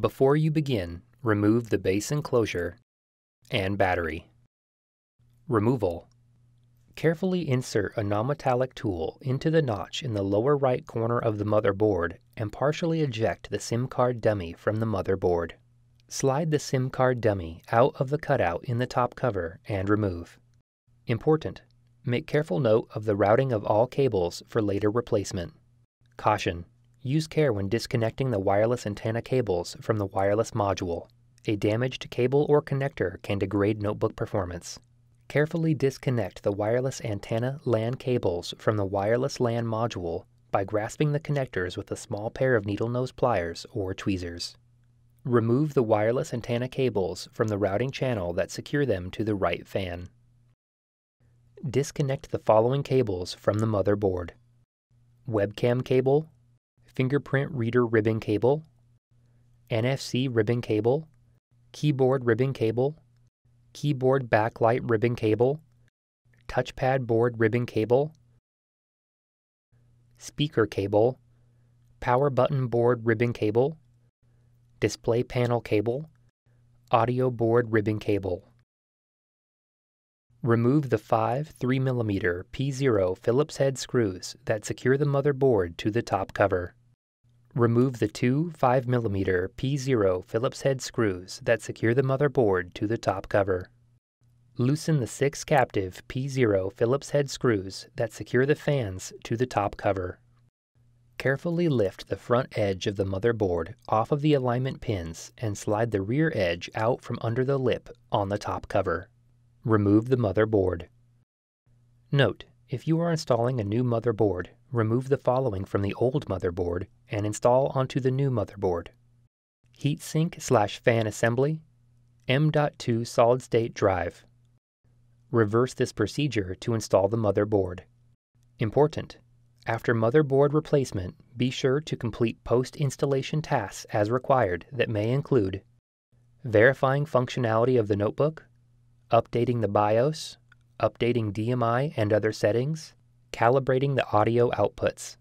Before you begin, remove the base enclosure and battery. Removal. Carefully insert a non-metallic tool into the notch in the lower right corner of the motherboard and partially eject the SIM card dummy from the motherboard. Slide the SIM card dummy out of the cutout in the top cover and remove. Important: make careful note of the routing of all cables for later replacement. Caution: use care when disconnecting the wireless antenna cables from the wireless module. A damaged cable or connector can degrade notebook performance. Carefully disconnect the wireless antenna LAN cables from the wireless LAN module by grasping the connectors with a small pair of needle nose pliers or tweezers. Remove the wireless antenna cables from the routing channel that secure them to the right fan. Disconnect the following cables from the motherboard: webcam cable, fingerprint reader ribbon cable, NFC ribbon cable, keyboard ribbon cable, keyboard backlight ribbon cable, touchpad board ribbon cable, speaker cable, power button board ribbon cable, display panel cable, audio board ribbon cable. Remove the 5 3mm P0 Phillips head screws that secure the motherboard to the top cover. Remove the 2 5mm P0 Phillips head screws that secure the motherboard to the top cover. Loosen the 6 captive P0 Phillips head screws that secure the fans to the top cover. Carefully lift the front edge of the motherboard off of the alignment pins and slide the rear edge out from under the lip on the top cover. Remove the motherboard. Note: if you are installing a new motherboard, remove the following from the old motherboard and install onto the new motherboard: heatsink/fan assembly, M.2 solid-state drive. Reverse this procedure to install the motherboard. Important: after motherboard replacement, be sure to complete post-installation tasks as required that may include verifying functionality of the notebook, updating the BIOS, updating DMI and other settings, calibrating the audio outputs.